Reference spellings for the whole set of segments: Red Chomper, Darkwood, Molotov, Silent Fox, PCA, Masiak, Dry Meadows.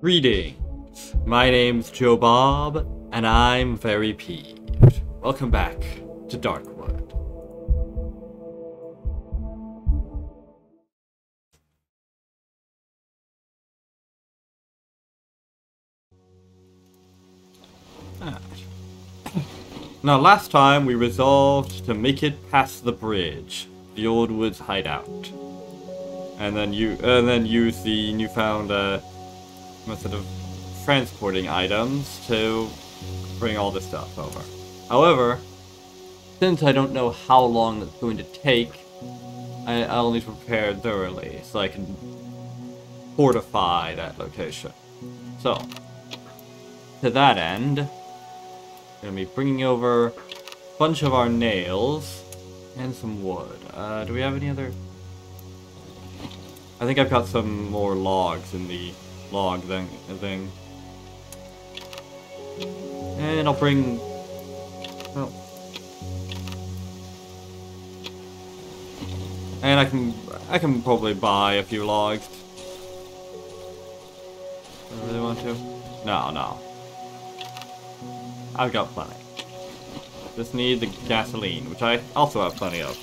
Greetings, my name's Joe Bob, and I'm very peeved. Welcome back to Darkwood. Now last time we resolved to make it past the bridge, the old woods hideout. And then use the newfound method of transporting items to bring all this stuff over. However, since I don't know how long it's going to take, I'll need to prepare thoroughly so I can fortify that location. So, to that end, I'm going to be bringing over a bunch of our nails and some wood. Do we have any other? I think I've got some more logs in the log thing. And I'll bring... oh. And I can probably buy a few logs. Do I really want to? No, no. I've got plenty. Just need the gasoline, which I also have plenty of.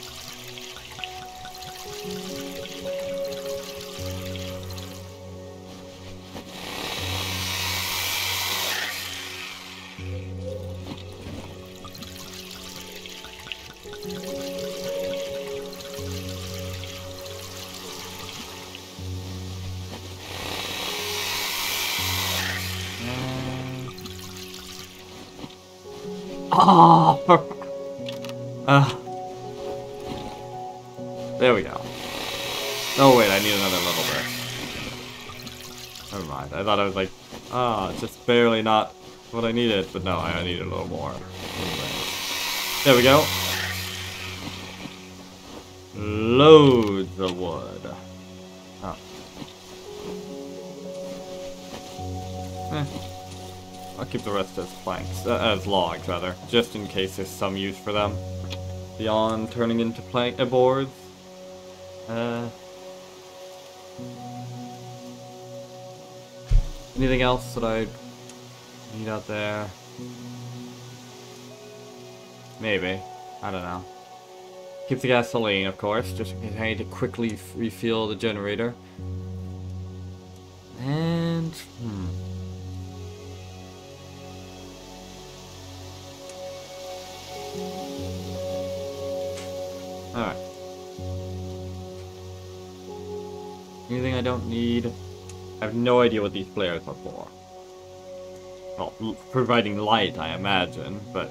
Oh, there we go. Oh wait, I need another level there. Never mind. I thought I was like, ah, oh, just barely not what I needed, but no, I need a little more. Anyway. There we go. Loads of wood. Oh. Eh. I'll keep the rest as planks, as logs rather, just in case there's some use for them beyond turning into plank boards. Anything else that I need out there? Maybe, I don't know. Keep the gasoline, of course, just in case I need to quickly refuel the generator. And alright. Anything I don't need? I have no idea what these flares are for. Well, providing light, I imagine, but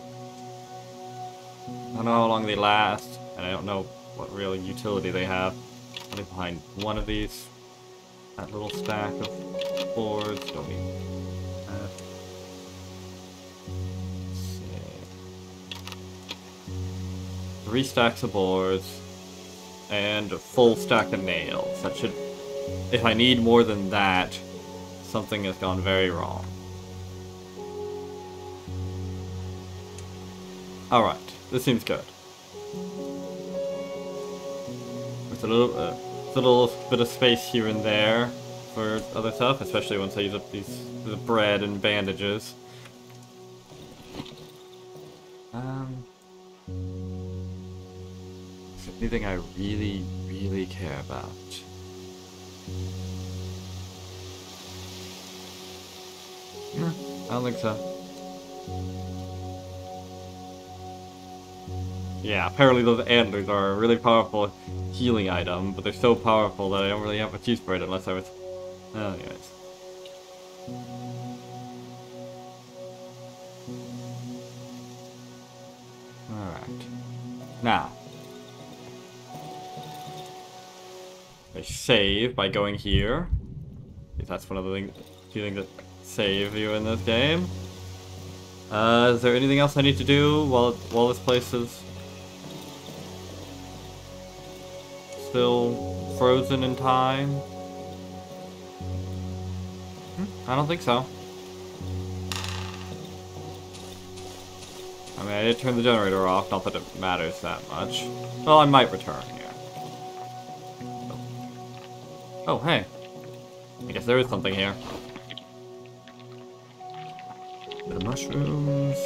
I don't know how long they last, and I don't know what real utility they have. Only behind one of these. That little stack of boards. Don't need. Let's see. 3 stacks of boards, and a full stack of nails. That should... if I need more than that, something has gone very wrong. Alright, this seems good. With a little bit of space here and there for other stuff, especially once I use up these, the bread and bandages. Anything I really care about. No, I don't think so. Yeah, apparently those antlers are a really powerful healing item, but they're so powerful that I don't really have much use for it unless I was... oh, anyways. Alright. Now. I save by going here. If that's one of the things, few things that save you in this game. Is there anything else I need to do while this place is still frozen in time? I don't think so. I mean, I did turn the generator off, not that it matters that much. Well, I might return here. Oh, hey. I guess there is something here. the mushrooms.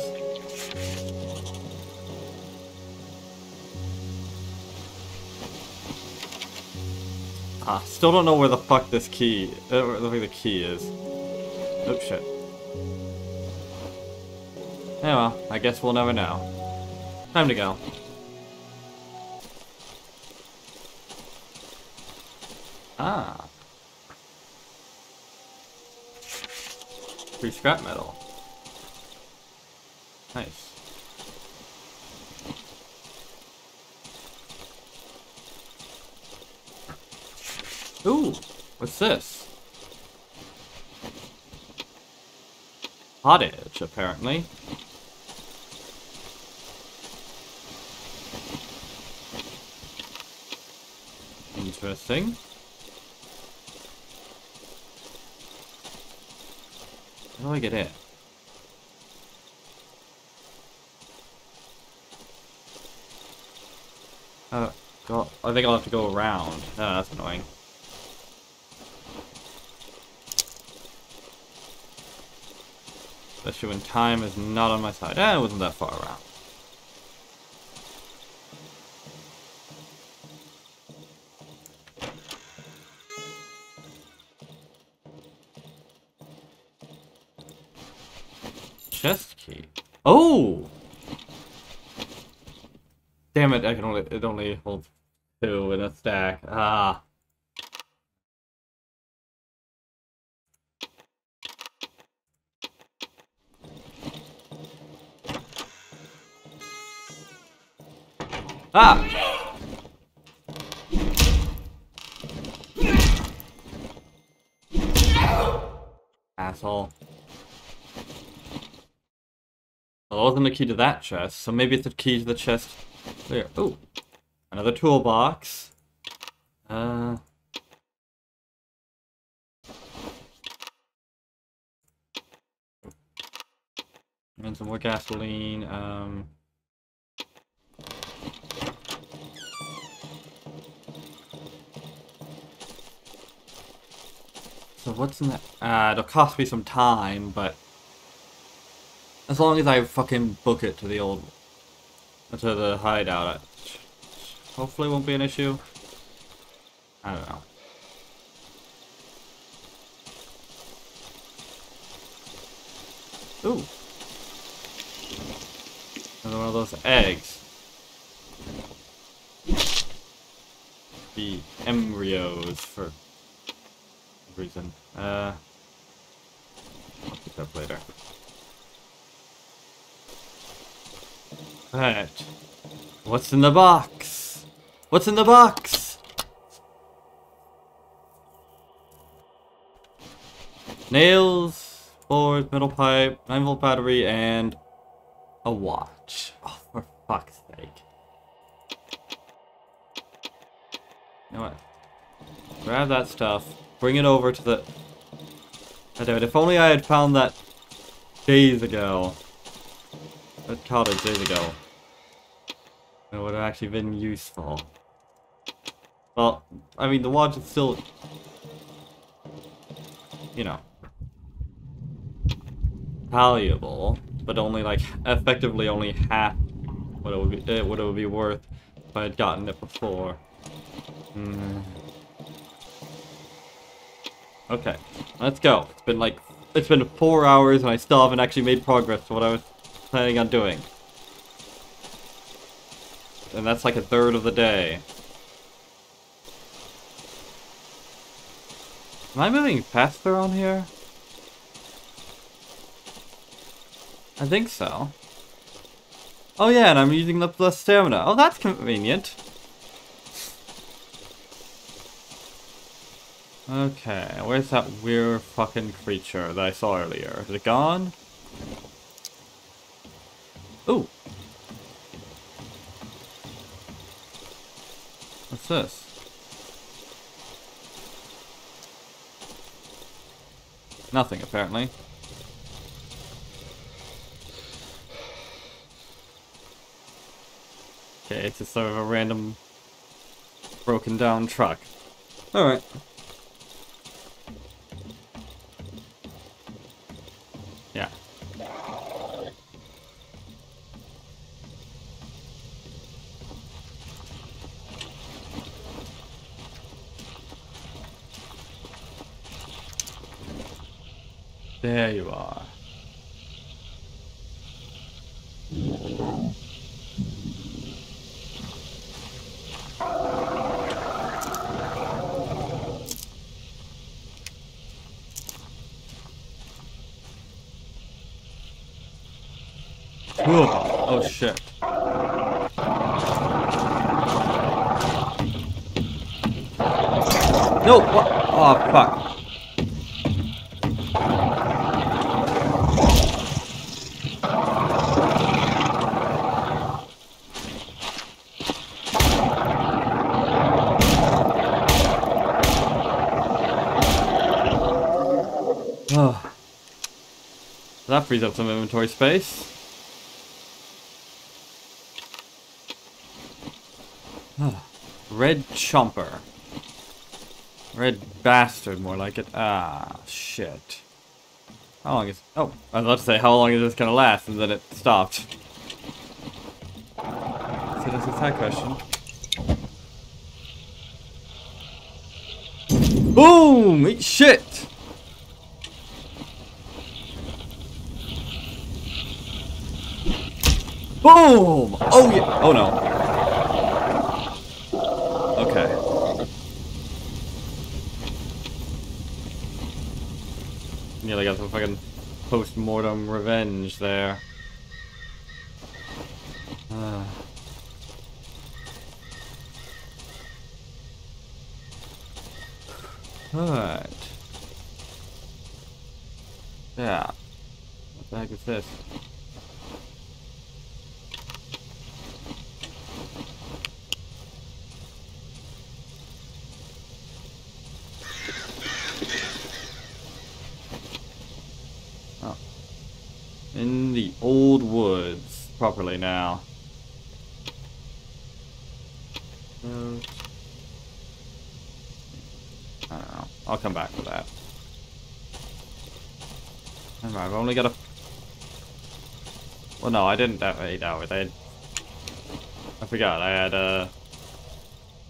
Ah, still don't know where the fuck this key, where the key is. Oh shit. Oh well, I guess we'll never know. Time to go. Ah. Free scrap metal. Nice. Ooh, what's this? Pottage, apparently. Interesting. How do I get in? Oh, God. I think I'll have to go around. Oh, that's annoying. Especially when time is not on my side. Eh, it wasn't that far around. Chest key. Oh! Damn it! It only holds two in a stack. Ah. Ah! Asshole. Well, that wasn't the key to that chest, so maybe it's the key to the chest there. Oh, another toolbox. And some more gasoline. So what's in that? It'll cost me some time, but as long as I fucking book it to the to the hideout, hopefully won't be an issue. I don't know. Ooh, another one of those eggs. The embryos for reason. I'll pick that up later. Alright. What's in the box? What's in the box? Nails, boards, metal pipe, 9-volt battery, and a watch. Oh, for fuck's sake. You know what? Grab that stuff. Bring it over to the... Oh, dude, if only I had found that days ago. That cottage days ago. It would have actually been useful. Well, I mean, the watch is still... You know. Valuable, but only, like, effectively only half what it would be worth if I had gotten it before. Mm. Okay, let's go. It's been 4 hours and I still haven't actually made progress to what I was planning on doing. And that's like a third of the day. Am I moving faster on here? I think so. Oh yeah, and I'm using up less stamina. Oh, that's convenient. Okay, where's that weird fucking creature that I saw earlier? Is it gone? Ooh! What's this? Nothing, apparently. Okay, it's just sort of a random broken down truck. Alright. Yeah. There you are. Oh shit. No! What? Oh fuck. Oh. That frees up some inventory space. Oh. Red Chomper. Red bastard, more like it. Ah, shit. How long is... Oh, I was about to say, how long is this gonna last? And then it stopped. So this is that question. Boom! Eat shit! Boom! Oh, yeah. Oh, no. Nearly got some fucking post-mortem revenge there. Alright. Yeah. What the heck is this? In the old woods, properly now. I don't know. I'll come back for that. Remember, I've only got a... Well, no, I didn't have 8 hours. I forgot. I had,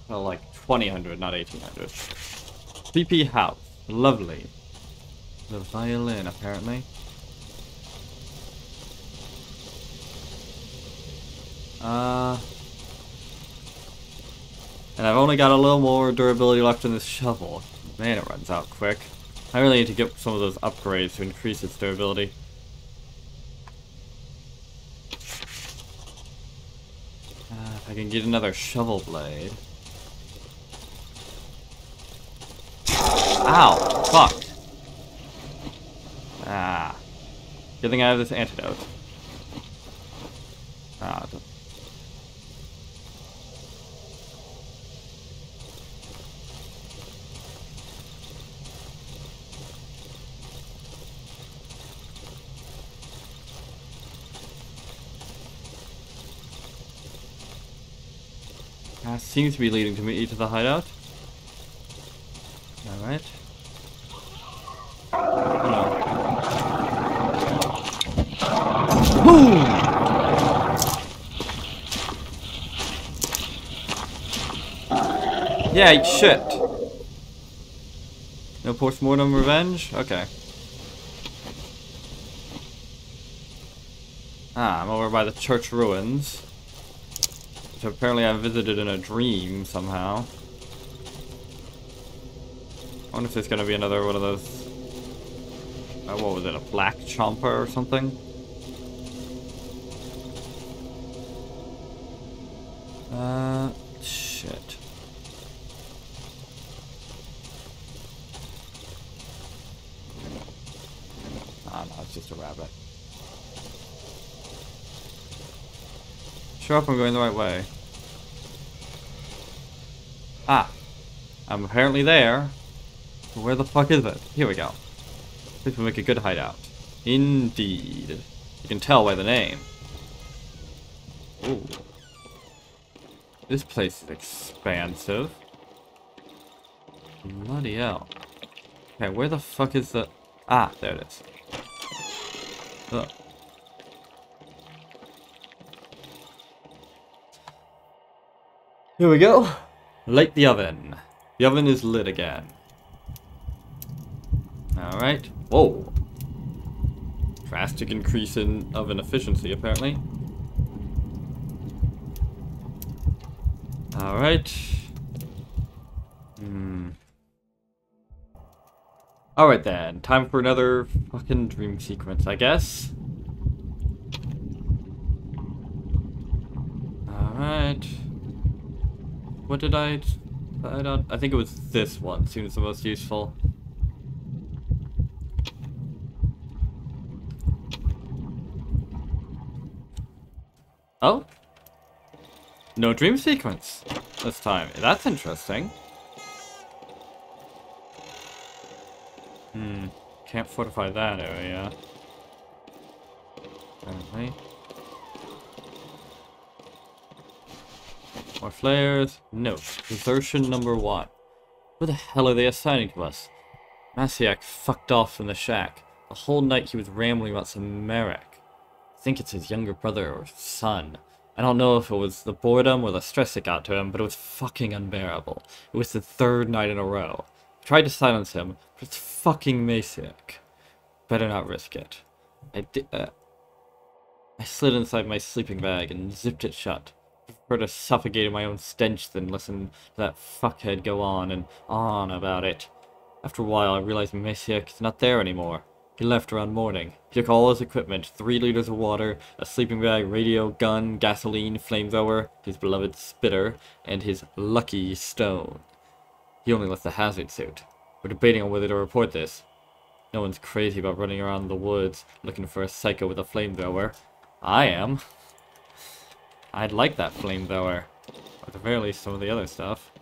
well, like 2000, not 1800. PP house. Lovely. The violin, apparently. And I've only got a little more durability left in this shovel. Man, it runs out quick. I really need to get some of those upgrades to increase its durability. If I can get another shovel blade. Ow! Fuck! Ah. Good thing I have this antidote. Ah, it doesn't. That seems to be leading to me to the hideout. Alright. Oh no. Boom! Yeah, eat shit! No post-mortem revenge? Okay. Ah, I'm over by the church ruins. Which apparently I visited in a dream somehow. I wonder if there's gonna be another one of those... what was it, a black chomper or something? Shit. Ah, no, it's just a rabbit. Sure, I'm going the right way. Ah, I'm apparently there. Where the fuck is it? Here we go. This will make a good hideout. Indeed. You can tell by the name. Ooh. This place is expansive. Bloody hell. Okay, where the fuck is the... Ah, there it is. Ugh. Here we go. Light the oven. The oven is lit again. Alright. Whoa. Drastic increase in oven efficiency, apparently. Alright. Alright then, time for another fucking dream sequence, I guess. Alright. What did I decide on? I think it was this one, seems the most useful. Oh? No dream sequence this time. That's interesting. Can't fortify that area. Apparently. More flares. No. Desertion number 1. What the hell are they assigning to us? Masiak fucked off from the shack. The whole night he was rambling about some Merrick. I think it's his younger brother or son. I don't know if it was the boredom or the stress that got to him, but it was fucking unbearable. It was the 3rd night in a row. I tried to silence him, but it's fucking Masiak. Better not risk it. I slid inside my sleeping bag and zipped it shut. I prefer to suffocate in my own stench than listen to that fuckhead go on and on about it. After a while, I realized Masiak is not there anymore. He left around morning. He took all his equipment, 3 liters of water, a sleeping bag, radio, gun, gasoline, flamethrower, his beloved spitter, and his lucky stone. He only left the hazard suit. We're debating on whether to report this. No one's crazy about running around the woods looking for a psycho with a flamethrower. I am. I'd like that flamethrower. At the very least, some of the other stuff.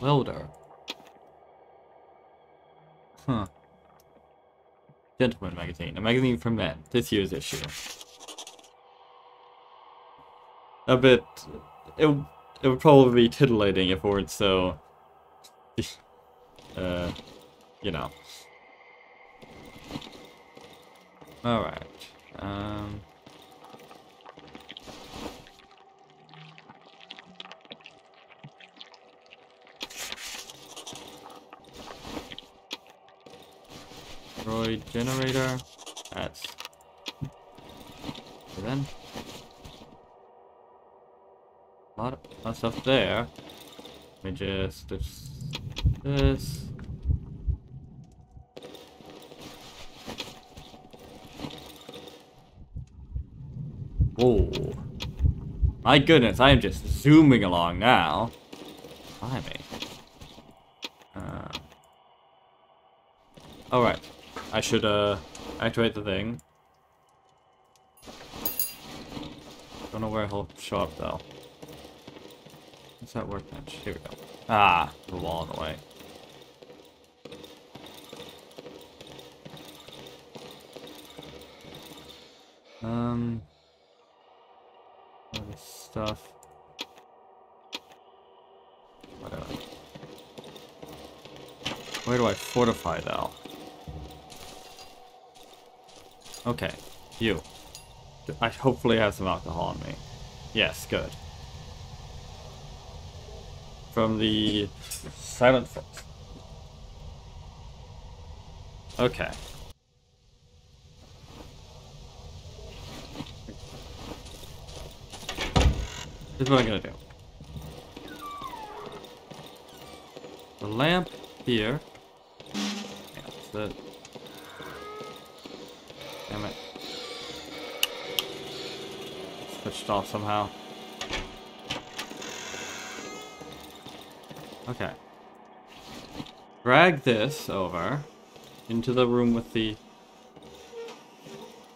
Welder. Huh. Gentleman magazine. A magazine for men. This year's issue. A bit... It would probably be titillating if it weren't so... you know. Alright. Droid generator. That's and then a lot of stuff there. Let me just this. Whoa! My goodness, I am just zooming along now. Blimey. All right. I should, activate the thing. Don't know where he'll show up, though. What's that workbench? Here we go. Ah, the wall in the way. All this stuff. Whatever. Where do I fortify, though? Okay, you. I hopefully have some alcohol on me. Yes, good. From the Silent Fox. Okay. This is what I'm gonna do. The lamp here. Yeah, that's it. Damn it. Switched off somehow. Okay. Drag this over into the room with the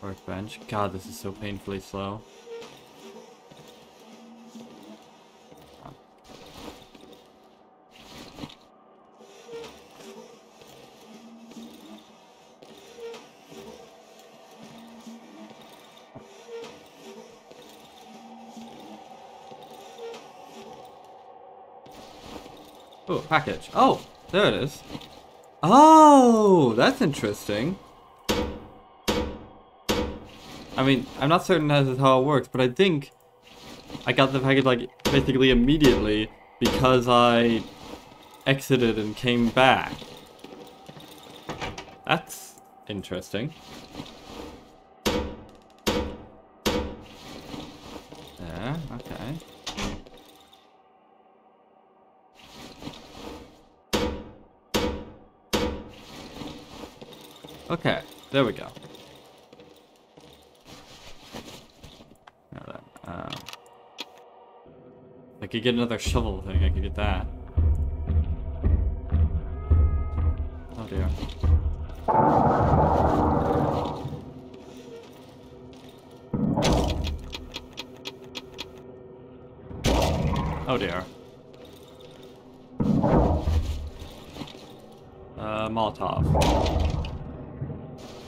workbench. God, this is so painfully slow. Package. Oh, there it is. Oh, that's interesting. I mean, I'm not certain that's how it works, but I think I got the package, like, basically immediately because I exited and came back. That's interesting. Yeah, okay. Okay, there we go. I could get another shovel thing, I could get that. Oh dear. Oh dear. Molotov.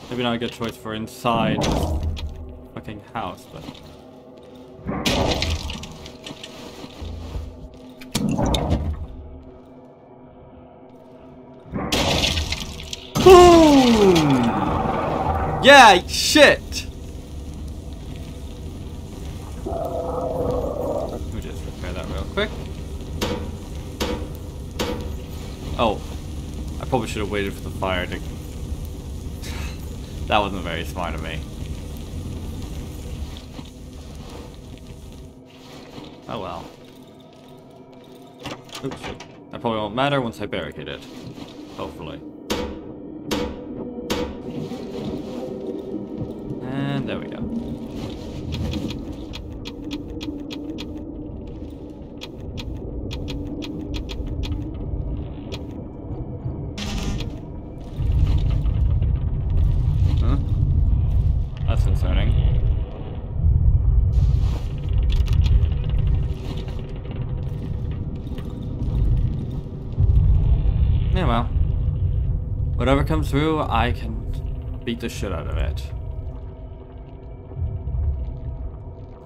Maybe not a good choice for inside this fucking house, but... Boom! Yeah, shit! Let me just repair that real quick. Oh, I probably should have waited for the fire to... That wasn't very smart of me. Oh well. Oops. That probably won't matter once I barricade it. Hopefully. And there we go. Whatever comes through, I can beat the shit out of it.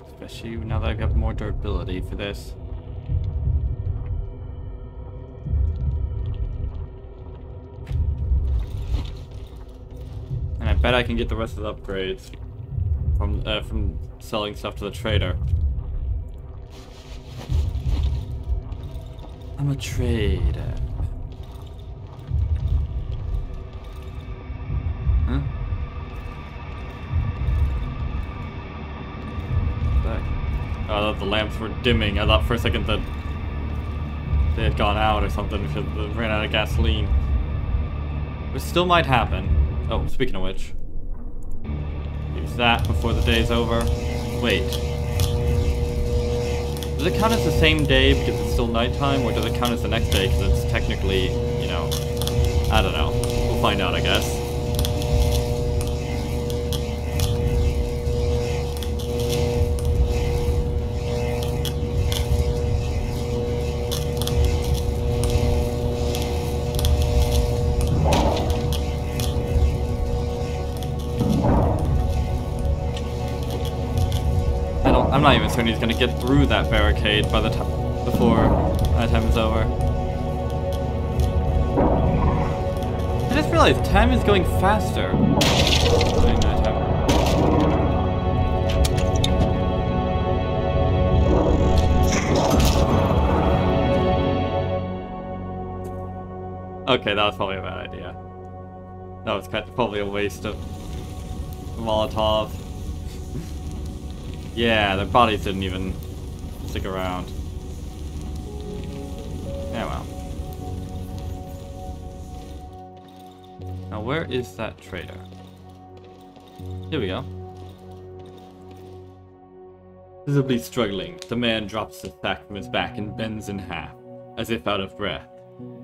Especially now that I've got more durability for this. And I bet I can get the rest of the upgrades from selling stuff to the trader. I'm a trader. I thought the lamps were dimming. I thought for a second that they had gone out or something because they ran out of gasoline. Which still might happen. Oh, speaking of which. Use that before the day's over. Wait. Does it count as the same day because it's still nighttime, or does it count as the next day because it's technically, you know... I don't know. We'll find out, I guess. I'm not even certain he's gonna get through that barricade by the time before time is over. I just realized time is going faster. Okay, that was probably a bad idea. That was probably a waste of Molotov. Yeah, their bodies didn't even stick around. Yeah, well. Now, where is that trader? Here we go. Visibly struggling, the man drops the sack from his back and bends in half, as if out of breath.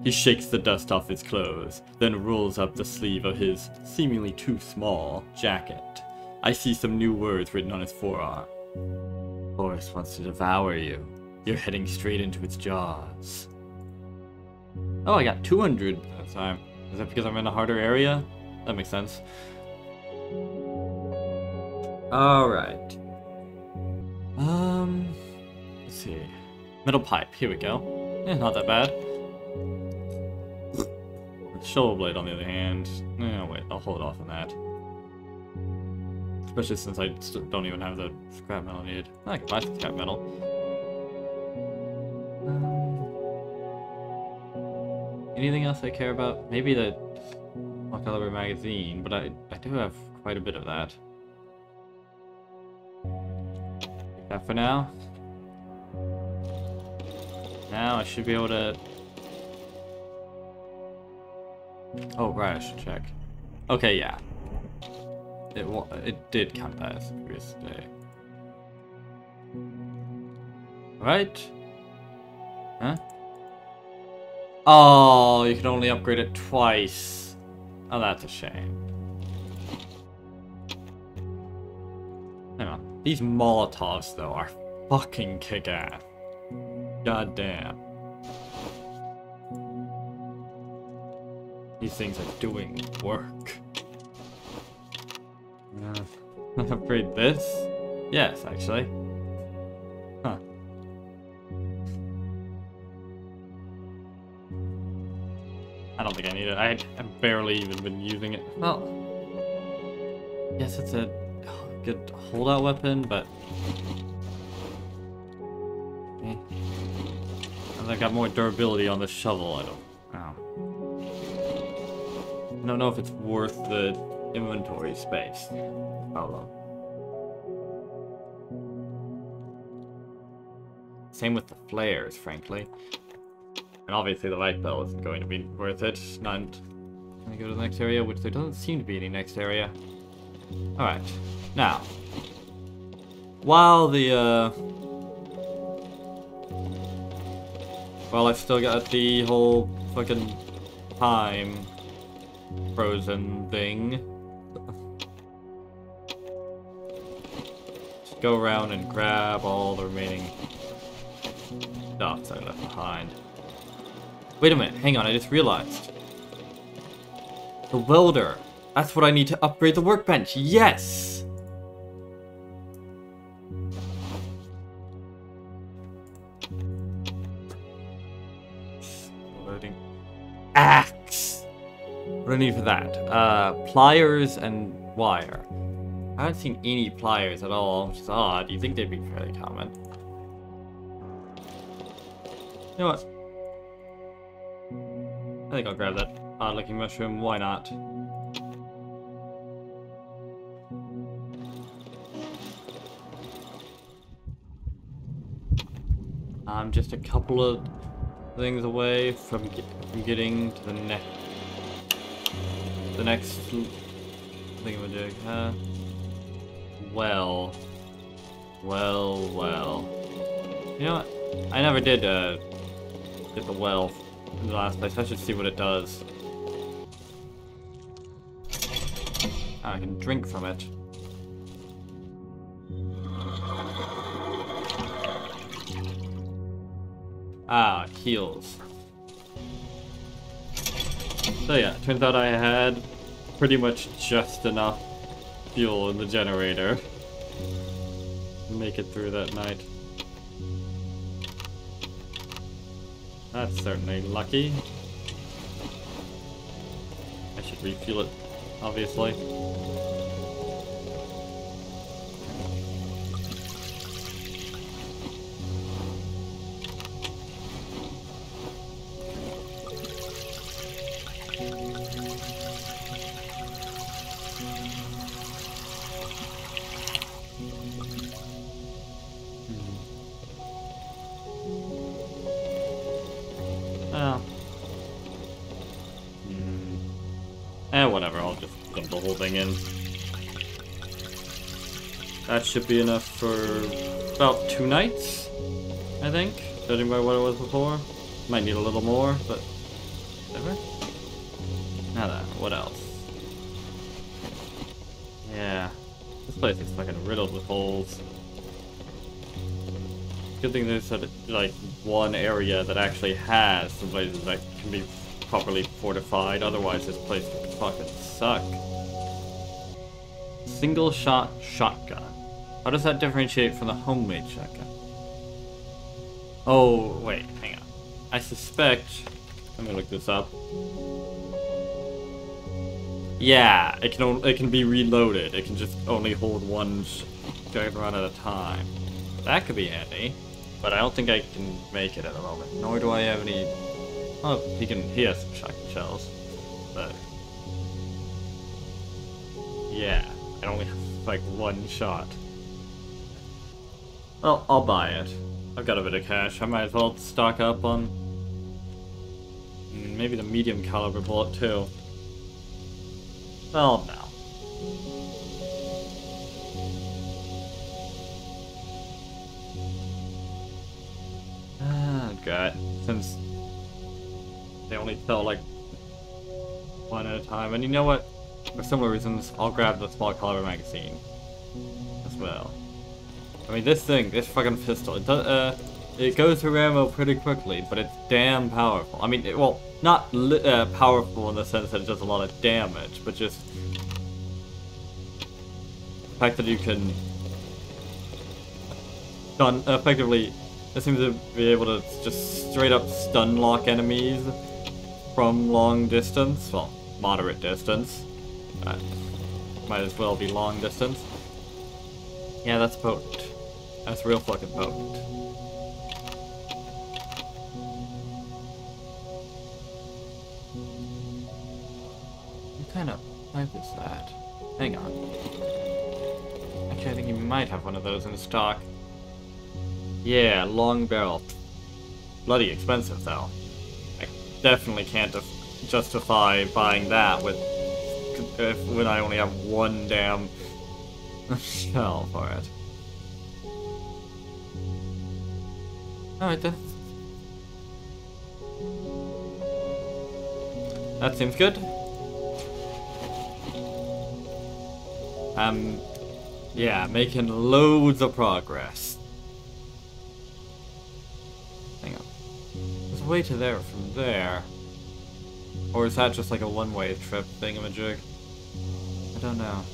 He shakes the dust off his clothes, then rolls up the sleeve of his seemingly too small jacket. I see some new words written on his forearm. Forest wants to devour you. You're heading straight into its jaws. Oh, I got 200 that time. Is that because I'm in a harder area? That makes sense. Alright. Let's see. Metal pipe, here we go. Eh, not that bad. With Shovelblade, on the other hand... No, wait, I'll hold off on that. Especially since I don't even have the scrap metal I need. I can buy scrap metal. Anything else I care about? Maybe the Caliber magazine, but I do have quite a bit of that. Take that for now. Now I should be able to... Oh, right, I should check. Okay, yeah. It did count that as the previous day. Right? Huh? Oh, you can only upgrade it twice. Oh, that's a shame. Hang on. These Molotovs, though, are fucking kick-ass. Goddamn. These things are doing work. Upgrade this? Yes, actually. Huh. I don't think I need it. I've barely even been using it. Well, yes, it's a good holdout weapon, but eh. I got more durability on the shovel. I don't know if it's worth the inventory space. Hold on. Same with the flares, frankly. And obviously the light bell isn't going to be worth it. None. Can I go to the next area? Which there doesn't seem to be any next area. Alright. Now. While the, While I've still got the whole fucking time frozen thing. Just go around and grab all the remaining dots I left behind. Wait a minute, hang on, I just realized. The welder. That's what I need to upgrade the workbench. Yes! Loading. Axe! What do I need for that? Pliers and wire. I haven't seen any pliers at all, which is odd. You'd think they'd be fairly common. You know what? I think I'll grab that odd-looking mushroom. Why not? I'm just a couple of things away from getting to the next. Thing I'm doing. Well. You know what? I never did get the well. In the last place. I should see what it does. I can drink from it. Ah, it heals. So yeah, turns out I had pretty much just enough fuel in the generator to make it through that night. That's certainly lucky. I should refuel it, obviously. Whatever, I'll just dump the whole thing in. That should be enough for about 2 nights, I think, judging by what it was before. Might need a little more, but whatever. Now then, what else? Yeah, this place is fucking riddled with holes. Good thing there's like one area that actually has some places that can be properly fortified, otherwise this place would fucking suck. Single shot shotgun. How does that differentiate from the homemade shotgun? Oh, wait, hang on. I suspect... Let me look this up. Yeah, it can be reloaded. It can just only hold one driver on at a time. That could be handy, but I don't think I can make it at the moment. Nor do I have any. Oh, he has some shotgun shells, but yeah, I only have like one shot. Well, I'll buy it. I've got a bit of cash. I might as well stock up on maybe the medium caliber bullet too. Well, no. Ah, God. Since they only fell like one at a time. And you know what? For similar reasons, I'll grab the small caliber magazine as well. I mean, this fucking pistol, it does, it goes through ammo pretty quickly, but it's damn powerful. I mean, well, not powerful in the sense that it does a lot of damage, but just the fact that you can stun effectively. It seems to be able to just straight up stun lock enemies from long distance, well, moderate distance. Might as well be long distance. Yeah, that's potent. That's real fucking potent. What kind of knife is that? Hang on. Actually, I think you might have one of those in stock. Yeah, long barrel. Bloody expensive, though. I definitely can't justify buying that when I only have one damn shell for it. Alright then. That seems good. Yeah, making loads of progress. Hang on. There's a way to there from there. Or is that just like a one-way trip thingamajig? I don't know.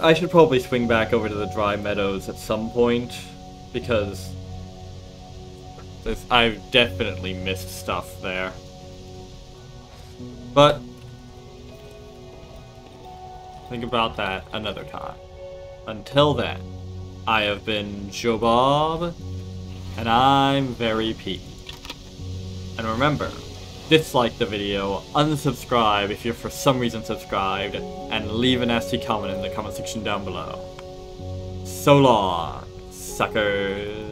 I should probably swing back over to the Dry Meadows at some point, because I've definitely missed stuff there. But think about that another time. Until then, I have been Joe Bob, and I'm very Pete. And remember, dislike the video, unsubscribe if you're for some reason subscribed, and leave a nasty comment in the comment section down below. So long, suckers!